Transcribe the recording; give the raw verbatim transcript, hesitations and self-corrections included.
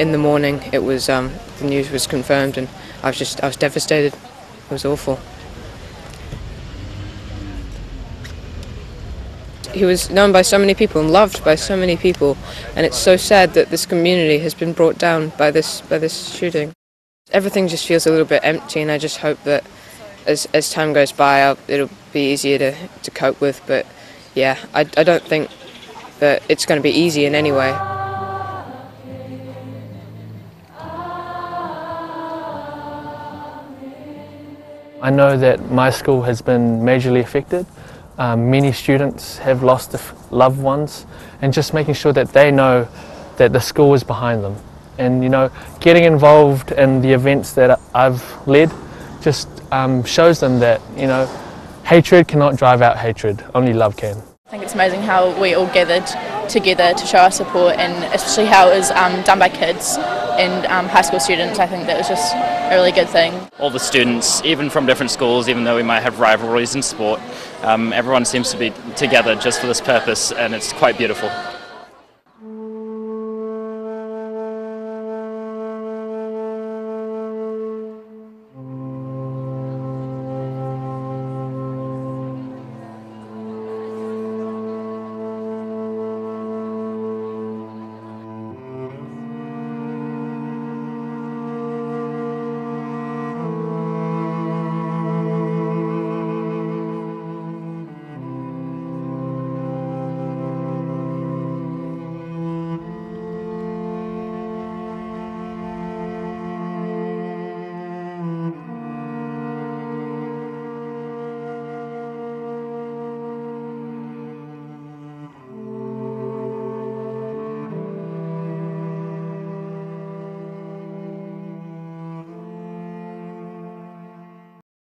in the morning, it was um, the news was confirmed, and I was just I was devastated. It was awful. He was known by so many people and loved by so many people, and it's so sad that this community has been brought down by this by this shooting. Everything just feels a little bit empty, and I just hope that as as time goes by, I'll, it'll be easier to to cope with. But yeah, I I don't think that it's going to be easy in any way. I know that my school has been majorly affected. Um, many students have lost loved ones, and just making sure that they know that the school is behind them. And you know, getting involved in the events that I've led just um, shows them that, you know, hatred cannot drive out hatred, only love can. I think it's amazing how we all gathered together to show our support, and especially how it was um, done by kids and um, high school students. I think that was just a really good thing. All the students, even from different schools, even though we might have rivalries in sport, um, everyone seems to be together just for this purpose, and it's quite beautiful.